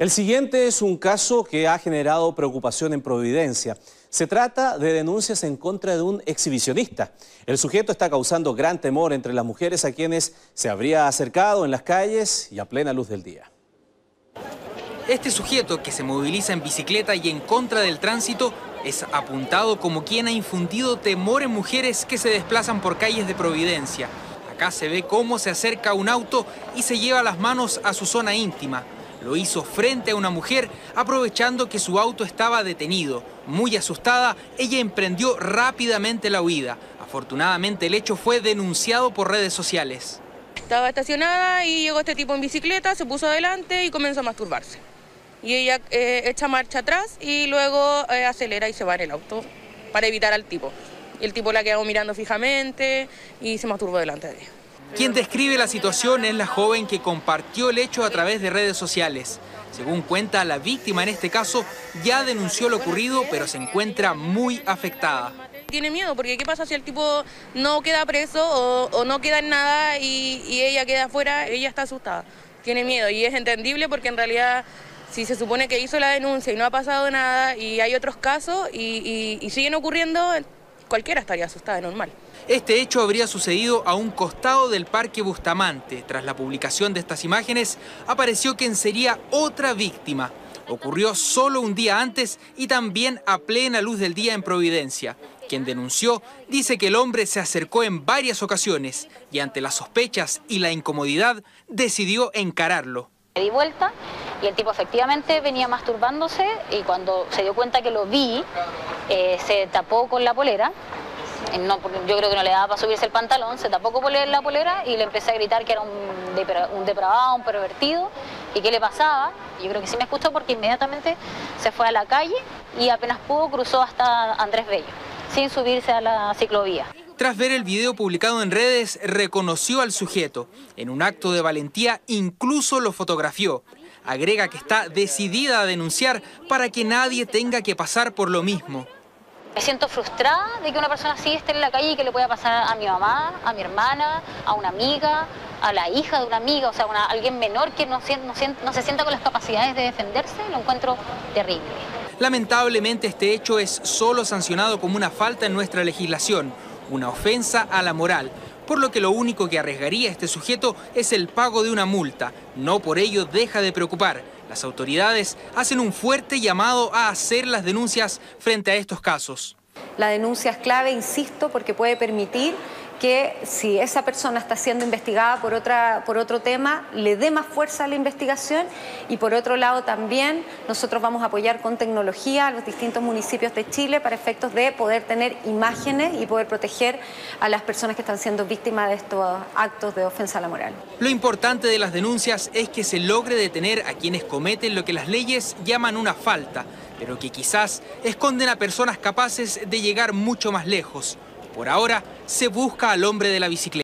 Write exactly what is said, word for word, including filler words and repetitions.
El siguiente es un caso que ha generado preocupación en Providencia. Se trata de denuncias en contra de un exhibicionista. El sujeto está causando gran temor entre las mujeres a quienes se habría acercado en las calles y a plena luz del día. Este sujeto, que se moviliza en bicicleta y en contra del tránsito, es apuntado como quien ha infundido temor en mujeres que se desplazan por calles de Providencia. Acá se ve cómo se acerca un auto y se lleva las manos a su zona íntima. Lo hizo frente a una mujer, aprovechando que su auto estaba detenido. Muy asustada, ella emprendió rápidamente la huida. Afortunadamente, el hecho fue denunciado por redes sociales. Estaba estacionada y llegó este tipo en bicicleta, se puso adelante y comenzó a masturbarse. Y ella eh, echa marcha atrás y luego eh, acelera y se va en el auto para evitar al tipo. Y el tipo la quedó mirando fijamente y se masturbó delante de ella. Quien describe la situación es la joven que compartió el hecho a través de redes sociales. Según cuenta, la víctima en este caso ya denunció lo ocurrido, pero se encuentra muy afectada. Tiene miedo, porque ¿qué pasa si el tipo no queda preso o, o no queda en nada y, y ella queda afuera? Ella está asustada, tiene miedo, y es entendible porque en realidad, si se supone que hizo la denuncia y no ha pasado nada y hay otros casos y, y, y siguen ocurriendo, cualquiera estaría asustada, normal. Este hecho habría sucedido a un costado del Parque Bustamante. Tras la publicación de estas imágenes, apareció quien sería otra víctima. Ocurrió solo un día antes y también a plena luz del día en Providencia. Quien denunció dice que el hombre se acercó en varias ocasiones y ante las sospechas y la incomodidad decidió encararlo. Me di vuelta y el tipo efectivamente venía masturbándose y cuando se dio cuenta que lo vi, eh, se tapó con la polera. No, yo creo que no le daba para subirse el pantalón, se tapó con la polera y le empecé a gritar que era un, depra un depravado, un pervertido y qué le pasaba. Yo creo que sí me escuchó porque inmediatamente se fue a la calle y apenas pudo cruzó hasta Andrés Bello, sin subirse a la ciclovía. Tras ver el video publicado en redes, reconoció al sujeto. En un acto de valentía incluso lo fotografió. Agrega que está decidida a denunciar para que nadie tenga que pasar por lo mismo. Me siento frustrada de que una persona así esté en la calle y que le pueda pasar a mi mamá, a mi hermana, a una amiga, a la hija de una amiga, o sea, a alguien menor que no, no, no se sienta con las capacidades de defenderse, lo encuentro terrible. Lamentablemente este hecho es solo sancionado como una falta en nuestra legislación, una ofensa a la moral, por lo que lo único que arriesgaría a este sujeto es el pago de una multa. No por ello deja de preocupar. Las autoridades hacen un fuerte llamado a hacer las denuncias frente a estos casos. La denuncia es clave, insisto, porque puede permitir que si esa persona está siendo investigada por, otra, por otro tema, le dé más fuerza a la investigación y por otro lado también nosotros vamos a apoyar con tecnología a los distintos municipios de Chile para efectos de poder tener imágenes y poder proteger a las personas que están siendo víctimas de estos actos de ofensa a la moral. Lo importante de las denuncias es que se logre detener a quienes cometen lo que las leyes llaman una falta, pero que quizás esconden a personas capaces de llegar mucho más lejos. Por ahora, se busca al hombre de la bicicleta.